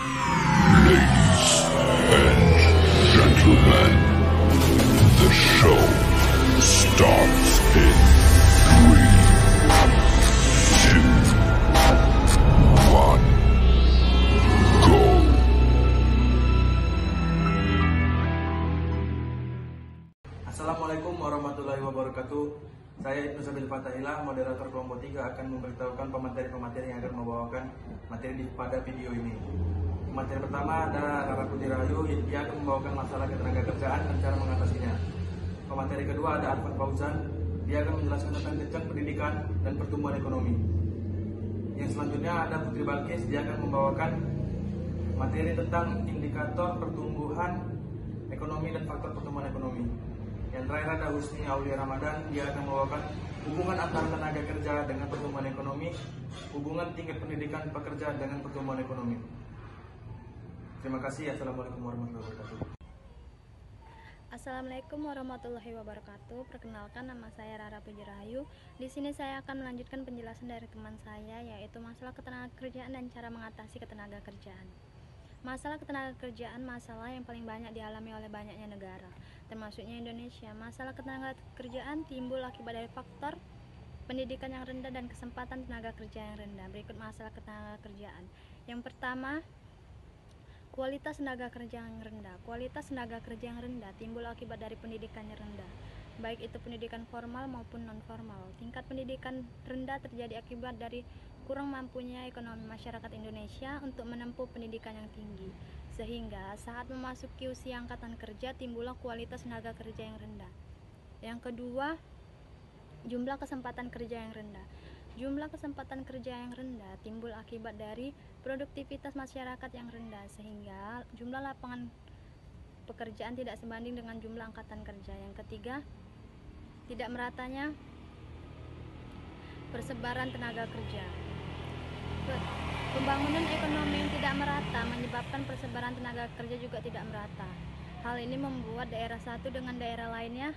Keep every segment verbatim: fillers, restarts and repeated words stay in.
Ladies and gentlemen, the show starts in three, two, one, go. Assalamualaikum warahmatullahi wabarakatuh. Saya Ibnu Sabil Fadailah, moderator kelompok tiga, akan memberitahukan pemateri-pemateri yang akan membawakan materi pada video ini. Materi pertama ada Rara Pnjerayu, yang akan membawakan masalah ketenaga kerjaan dan cara mengatasinya. Pemateri kedua ada Anwar Fauzan, dia akan menjelaskan tentang jenjang pendidikan dan pertumbuhan ekonomi. Yang selanjutnya ada Putri Balkis, dia akan membawakan materi tentang indikator pertumbuhan ekonomi dan faktor pertumbuhan ekonomi. Yang terakhir ada Husni Aulia Ramadhan, dia akan membawakan hubungan antara tenaga kerja dengan pertumbuhan ekonomi, hubungan tingkat pendidikan pekerja dengan pertumbuhan ekonomi. Terima kasih. Assalamualaikum warahmatullahi wabarakatuh. Assalamualaikum warahmatullahi wabarakatuh. Perkenalkan, nama saya Rara Pnjerayu. Di sini saya akan melanjutkan penjelasan dari teman saya, yaitu masalah ketenaga kerjaan dan cara mengatasi ketenaga kerjaan. Masalah ketenaga kerjaan masalah yang paling banyak dialami oleh banyaknya negara, termasuknya Indonesia. Masalah ketenaga kerjaan timbul akibat dari faktor pendidikan yang rendah dan kesempatan tenaga kerja yang rendah. Berikut masalah ketenaga kerjaan. Yang pertama, kualitas tenaga kerja yang rendah. Kualitas tenaga kerja yang rendah timbul akibat dari pendidikannya rendah, baik itu pendidikan formal maupun non-formal. Tingkat pendidikan rendah terjadi akibat dari kurang mampunya ekonomi masyarakat Indonesia untuk menempuh pendidikan yang tinggi, sehingga saat memasuki usia angkatan kerja timbullah kualitas tenaga kerja yang rendah. Yang kedua, jumlah kesempatan kerja yang rendah. Jumlah kesempatan kerja yang rendah timbul akibat dari produktivitas masyarakat yang rendah, sehingga jumlah lapangan pekerjaan tidak sebanding dengan jumlah angkatan kerja. Yang ketiga, tidak meratanya persebaran tenaga kerja. Pembangunan ekonomi yang tidak merata menyebabkan persebaran tenaga kerja juga tidak merata. Hal ini membuat daerah satu dengan daerah lainnya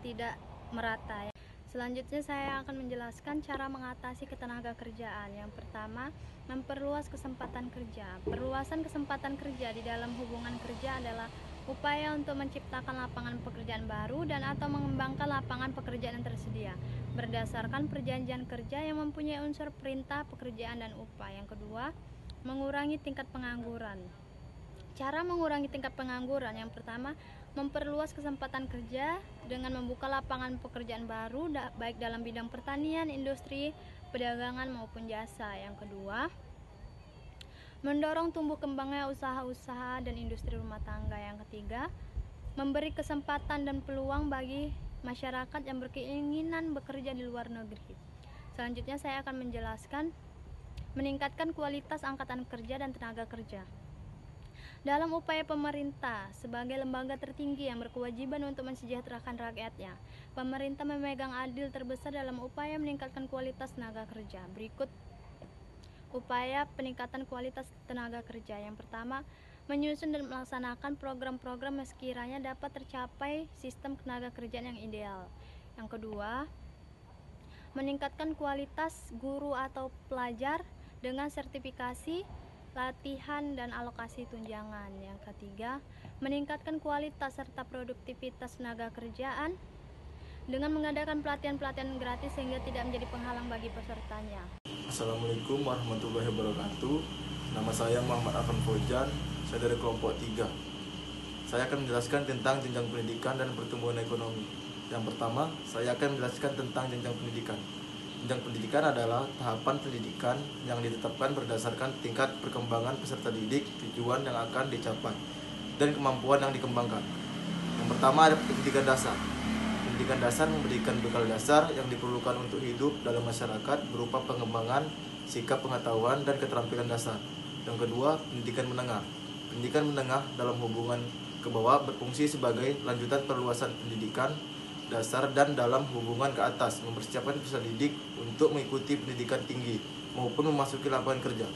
tidak merata. Selanjutnya saya akan menjelaskan cara mengatasi ketenaga kerjaan. Yang pertama, memperluas kesempatan kerja. Perluasan kesempatan kerja di dalam hubungan kerja adalah upaya untuk menciptakan lapangan pekerjaan baru dan atau mengembangkan lapangan pekerjaan yang tersedia berdasarkan perjanjian kerja yang mempunyai unsur perintah, pekerjaan, dan upah. Yang kedua, mengurangi tingkat pengangguran. Cara mengurangi tingkat pengangguran, yang pertama, memperluas kesempatan kerja dengan membuka lapangan pekerjaan baru, baik dalam bidang pertanian, industri, perdagangan, maupun jasa. Yang kedua, mendorong tumbuh kembangnya usaha-usaha dan industri rumah tangga. Yang ketiga, memberi kesempatan dan peluang bagi masyarakat yang berkeinginan bekerja di luar negeri. Selanjutnya saya akan menjelaskan meningkatkan kualitas angkatan kerja dan tenaga kerja. Dalam upaya pemerintah sebagai lembaga tertinggi yang berkewajiban untuk mensejahterakan rakyatnya, pemerintah memegang andil terbesar dalam upaya meningkatkan kualitas tenaga kerja. Berikut upaya peningkatan kualitas tenaga kerja. Yang pertama, menyusun dan melaksanakan program-program yang sekiranya dapat tercapai sistem tenaga kerja yang ideal. Yang kedua, meningkatkan kualitas guru atau pelajar dengan sertifikasi, latihan, dan alokasi tunjangan. Yang ketiga, meningkatkan kualitas serta produktivitas tenaga kerjaan dengan mengadakan pelatihan-pelatihan gratis sehingga tidak menjadi penghalang bagi pesertanya. Assalamualaikum warahmatullahi wabarakatuh. Nama saya Muhammad Arkan Fauzan. Saya dari kelompok tiga. Saya akan menjelaskan tentang jenjang pendidikan dan pertumbuhan ekonomi. Yang pertama, saya akan menjelaskan tentang jenjang pendidikan. Jenjang pendidikan adalah tahapan pendidikan yang ditetapkan berdasarkan tingkat perkembangan peserta didik, tujuan yang akan dicapai, dan kemampuan yang dikembangkan. Yang pertama ada pendidikan dasar. Pendidikan dasar memberikan bekal dasar yang diperlukan untuk hidup dalam masyarakat berupa pengembangan, sikap pengetahuan, dan keterampilan dasar. Yang kedua, pendidikan menengah. Pendidikan menengah dalam hubungan ke bawah berfungsi sebagai lanjutan perluasan pendidikan dasar dan dalam hubungan ke atas mempersiapkan peserta didik untuk mengikuti pendidikan tinggi maupun memasuki lapangan kerja.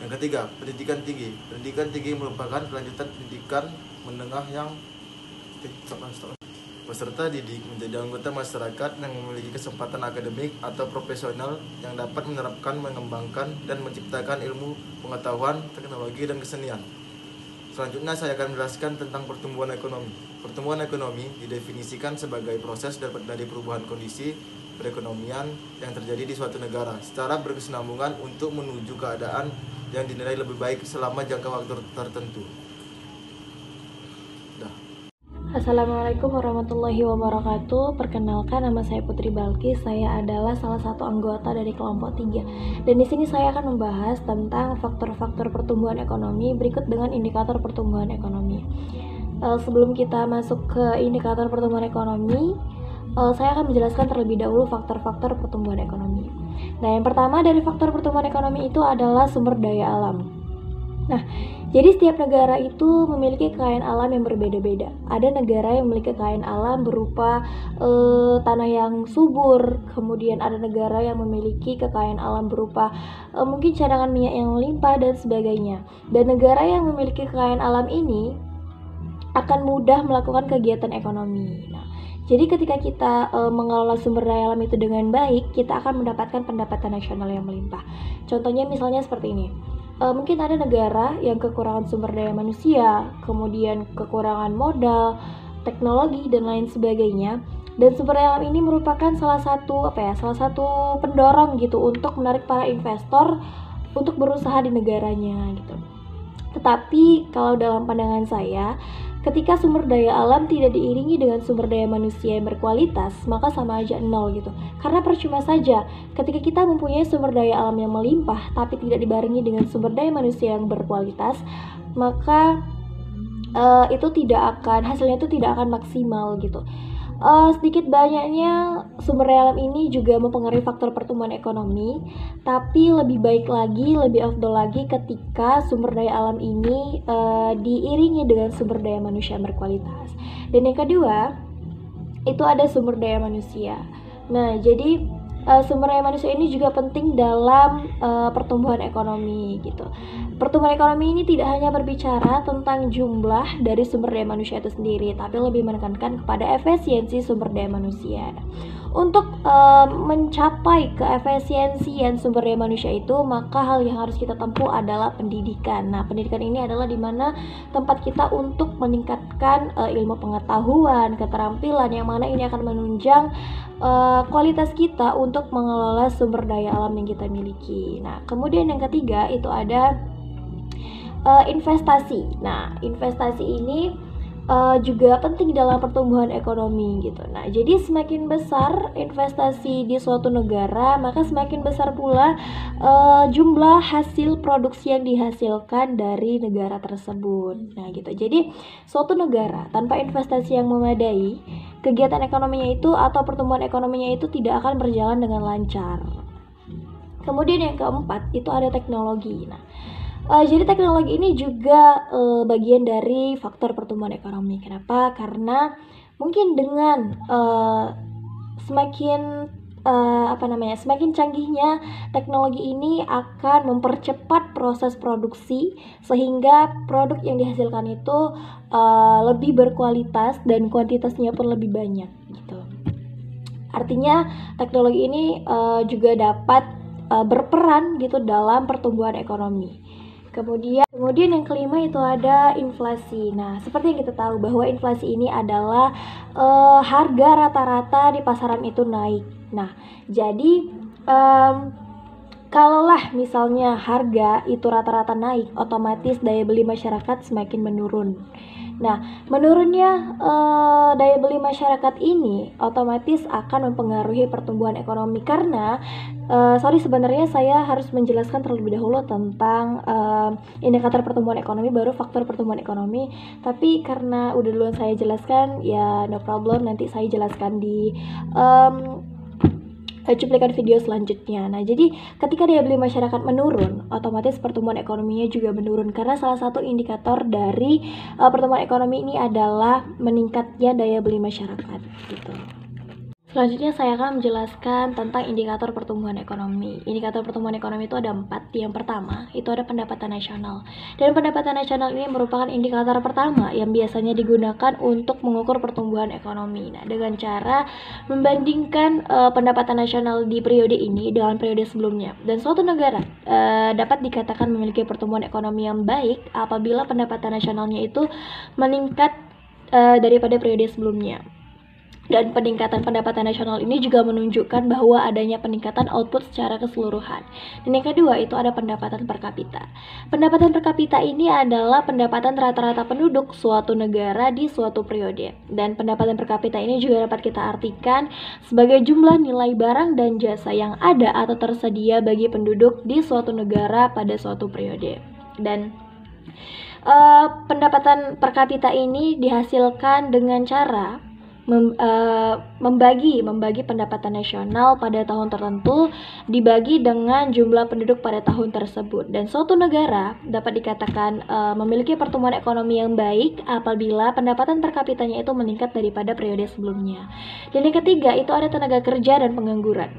Yang ketiga, pendidikan tinggi. Pendidikan tinggi merupakan lanjutan pendidikan menengah yang peserta didik menjadi anggota masyarakat yang memiliki kesempatan akademik atau profesional yang dapat menerapkan, mengembangkan, dan menciptakan ilmu, pengetahuan, teknologi, dan kesenian. Selanjutnya saya akan menjelaskan tentang pertumbuhan ekonomi. Pertumbuhan ekonomi didefinisikan sebagai proses dari perubahan kondisi perekonomian yang terjadi di suatu negara secara berkesinambungan untuk menuju keadaan yang dinilai lebih baik selama jangka waktu tertentu. Assalamualaikum warahmatullahi wabarakatuh. Perkenalkan, nama saya Putri Balkis. Saya adalah salah satu anggota dari kelompok tiga. Dan di sini saya akan membahas tentang faktor-faktor pertumbuhan ekonomi berikut dengan indikator pertumbuhan ekonomi. Sebelum kita masuk ke indikator pertumbuhan ekonomi, saya akan menjelaskan terlebih dahulu faktor-faktor pertumbuhan ekonomi. Nah, yang pertama dari faktor pertumbuhan ekonomi itu adalah sumber daya alam. Nah, jadi setiap negara itu memiliki kekayaan alam yang berbeda-beda. Ada negara yang memiliki kekayaan alam berupa e, tanah yang subur, kemudian ada negara yang memiliki kekayaan alam berupa e, mungkin cadangan minyak yang melimpah dan sebagainya. Dan negara yang memiliki kekayaan alam ini akan mudah melakukan kegiatan ekonomi. Nah, jadi ketika kita e, mengelola sumber daya alam itu dengan baik, kita akan mendapatkan pendapatan nasional yang melimpah. Contohnya misalnya seperti ini. Uh, mungkin ada negara yang kekurangan sumber daya manusia, kemudian kekurangan modal, teknologi, dan lain sebagainya. Dan sumber daya alam ini merupakan salah satu apa ya, salah satu pendorong gitu untuk menarik para investor untuk berusaha di negaranya gitu. Tetapi kalau dalam pandangan saya, ketika sumber daya alam tidak diiringi dengan sumber daya manusia yang berkualitas, maka sama aja nol gitu. Karena percuma saja ketika kita mempunyai sumber daya alam yang melimpah tapi tidak dibarengi dengan sumber daya manusia yang berkualitas, maka uh, itu tidak akan, hasilnya itu tidak akan maksimal gitu. Uh, sedikit banyaknya sumber daya alam ini juga mempengaruhi faktor pertumbuhan ekonomi, tapi lebih baik lagi, lebih afdol lagi ketika sumber daya alam ini uh, diiringi dengan sumber daya manusia yang berkualitas. Dan yang kedua, itu ada sumber daya manusia. Nah, jadi uh, sumber daya manusia ini juga penting dalam uh, pertumbuhan ekonomi gitu. Pertumbuhan ekonomi ini tidak hanya berbicara tentang jumlah dari sumber daya manusia itu sendiri, tapi lebih menekankan kepada efisiensi sumber daya manusia. Untuk um, mencapai keefisiensian sumber daya manusia itu, maka hal yang harus kita tempuh adalah pendidikan. Nah, pendidikan ini adalah di mana tempat kita untuk meningkatkan uh, ilmu pengetahuan, keterampilan, yang mana ini akan menunjang uh, kualitas kita untuk mengelola sumber daya alam yang kita miliki. Nah, kemudian yang ketiga itu ada Uh, investasi. Nah, investasi ini uh, juga penting dalam pertumbuhan ekonomi gitu. Nah, jadi semakin besar investasi di suatu negara, maka semakin besar pula uh, jumlah hasil produksi yang dihasilkan dari negara tersebut. Nah, gitu. Jadi suatu negara tanpa investasi yang memadai, kegiatan ekonominya itu atau pertumbuhan ekonominya itu tidak akan berjalan dengan lancar. Kemudian yang keempat itu ada teknologi. Nah, Uh, jadi teknologi ini juga uh, bagian dari faktor pertumbuhan ekonomi. Kenapa? Karena mungkin dengan uh, semakin uh, apa namanya, semakin canggihnya teknologi ini akan mempercepat proses produksi sehingga produk yang dihasilkan itu uh, lebih berkualitas dan kuantitasnya pun lebih banyak. Gitu. Artinya teknologi ini uh, juga dapat uh, berperan gitu dalam pertumbuhan ekonomi. Kemudian, kemudian yang kelima itu ada inflasi. Nah, seperti yang kita tahu bahwa inflasi ini adalah e, harga rata-rata di pasaran itu naik. Nah, jadi e, kalaulah misalnya harga itu rata-rata naik, otomatis daya beli masyarakat semakin menurun. Nah, menurunnya e, daya beli masyarakat ini otomatis akan mempengaruhi pertumbuhan ekonomi karena Uh, sorry sebenarnya saya harus menjelaskan terlebih dahulu tentang uh, indikator pertumbuhan ekonomi baru faktor pertumbuhan ekonomi. Tapi karena udah duluan saya jelaskan, ya no problem, nanti saya jelaskan di um, cuplikan video selanjutnya. Nah, jadi ketika daya beli masyarakat menurun, otomatis pertumbuhan ekonominya juga menurun karena salah satu indikator dari uh, pertumbuhan ekonomi ini adalah meningkatnya daya beli masyarakat gitu. Selanjutnya saya akan menjelaskan tentang indikator pertumbuhan ekonomi. Indikator pertumbuhan ekonomi itu ada empat. Yang pertama, itu ada pendapatan nasional. Dan pendapatan nasional ini merupakan indikator pertama yang biasanya digunakan untuk mengukur pertumbuhan ekonomi. Nah, dengan cara membandingkan uh, pendapatan nasional di periode ini dengan periode sebelumnya. Dan suatu negara uh, dapat dikatakan memiliki pertumbuhan ekonomi yang baik apabila pendapatan nasionalnya itu meningkat uh, daripada periode sebelumnya. Dan peningkatan pendapatan nasional ini juga menunjukkan bahwa adanya peningkatan output secara keseluruhan. Dan yang kedua itu ada pendapatan per kapita. Pendapatan per kapita ini adalah pendapatan rata-rata penduduk suatu negara di suatu periode. Dan pendapatan per kapita ini juga dapat kita artikan sebagai jumlah nilai barang dan jasa yang ada atau tersedia bagi penduduk di suatu negara pada suatu periode. Dan uh, pendapatan per kapita ini dihasilkan dengan cara Mem, uh, membagi membagi pendapatan nasional pada tahun tertentu dibagi dengan jumlah penduduk pada tahun tersebut. Dan suatu negara dapat dikatakan uh, memiliki pertumbuhan ekonomi yang baik apabila pendapatan per kapitanya itu meningkat daripada periode sebelumnya. Dan yang ketiga itu ada tenaga kerja dan pengangguran.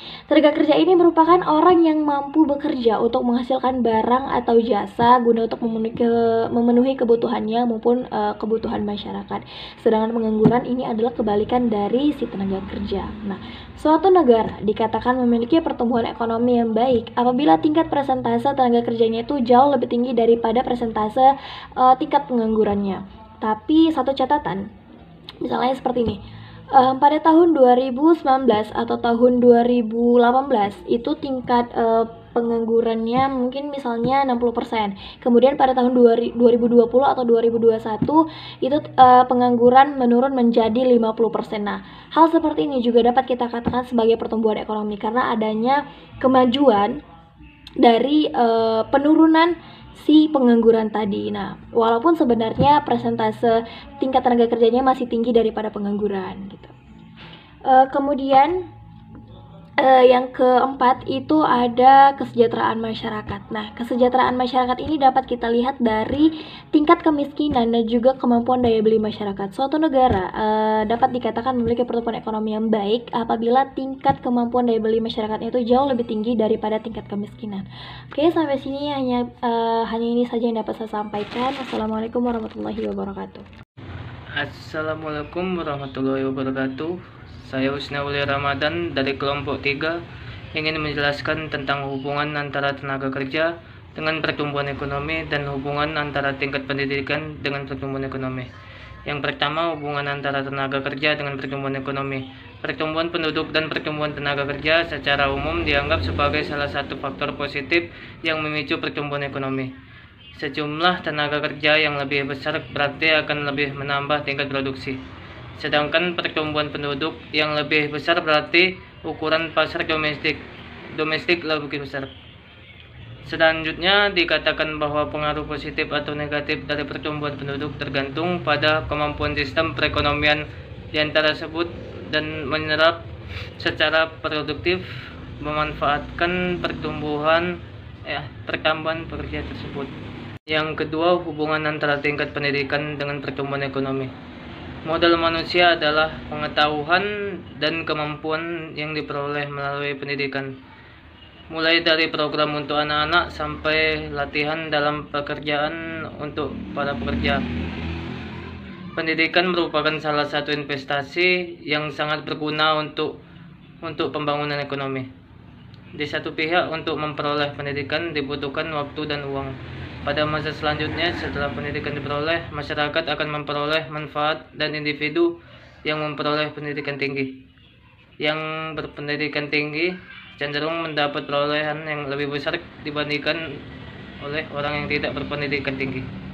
Tenaga kerja ini merupakan orang yang mampu bekerja untuk menghasilkan barang atau jasa guna untuk memenuhi, ke, memenuhi kebutuhannya maupun uh, kebutuhan masyarakat. Sedangkan pengangguran ini adalah kebalikan dari si tenaga kerja. Nah, suatu negara dikatakan memiliki pertumbuhan ekonomi yang baik apabila tingkat persentase tenaga kerjanya itu jauh lebih tinggi daripada persentase uh, tingkat penganggurannya. Tapi satu catatan, misalnya seperti ini. Um, pada tahun dua ribu sembilan belas atau tahun dua ribu delapan belas itu tingkat uh, penganggurannya mungkin misalnya enam puluh persen. Kemudian pada tahun dua ribu dua puluh atau dua ribu dua puluh satu itu uh, pengangguran menurun menjadi lima puluh persen. Nah, hal seperti ini juga dapat kita katakan sebagai pertumbuhan ekonomi karena adanya kemajuan dari uh, penurunan si pengangguran tadi. Nah, walaupun sebenarnya persentase tingkat tenaga kerjanya masih tinggi daripada pengangguran gitu. Uh, kemudian uh, yang keempat itu ada kesejahteraan masyarakat. Nah, kesejahteraan masyarakat ini dapat kita lihat dari tingkat kemiskinan dan juga kemampuan daya beli masyarakat. Suatu negara uh, dapat dikatakan memiliki pertumbuhan ekonomi yang baik apabila tingkat kemampuan daya beli masyarakatnya itu jauh lebih tinggi daripada tingkat kemiskinan. Oke, sampai sini hanya uh, hanya ini saja yang dapat saya sampaikan. Assalamualaikum warahmatullahi wabarakatuh. Assalamualaikum warahmatullahi wabarakatuh. Saya Husni Aulia Ramadhan dari kelompok tiga ingin menjelaskan tentang hubungan antara tenaga kerja dengan pertumbuhan ekonomi dan hubungan antara tingkat pendidikan dengan pertumbuhan ekonomi. Yang pertama, hubungan antara tenaga kerja dengan pertumbuhan ekonomi. Pertumbuhan penduduk dan pertumbuhan tenaga kerja secara umum dianggap sebagai salah satu faktor positif yang memicu pertumbuhan ekonomi. Sejumlah tenaga kerja yang lebih besar berarti akan lebih menambah tingkat produksi. Sedangkan pertumbuhan penduduk yang lebih besar berarti ukuran pasar domestik domestik lebih besar. Selanjutnya dikatakan bahwa pengaruh positif atau negatif dari pertumbuhan penduduk tergantung pada kemampuan sistem perekonomian yang tersebut dan menyerap secara produktif memanfaatkan pertumbuhan eh, pertambahan pekerja tersebut. Yang kedua, hubungan antara tingkat pendidikan dengan pertumbuhan ekonomi. Modal manusia adalah pengetahuan dan kemampuan yang diperoleh melalui pendidikan, mulai dari program untuk anak-anak sampai latihan dalam pekerjaan untuk para pekerja. Pendidikan merupakan salah satu investasi yang sangat berguna untuk untuk pembangunan ekonomi. Di satu pihak, untuk memperoleh pendidikan dibutuhkan waktu dan uang. Pada masa selanjutnya, setelah pendidikan diperoleh, masyarakat akan memperoleh manfaat dan individu yang memperoleh pendidikan tinggi. Yang berpendidikan tinggi cenderung mendapat perolehan yang lebih besar dibandingkan oleh orang yang tidak berpendidikan tinggi.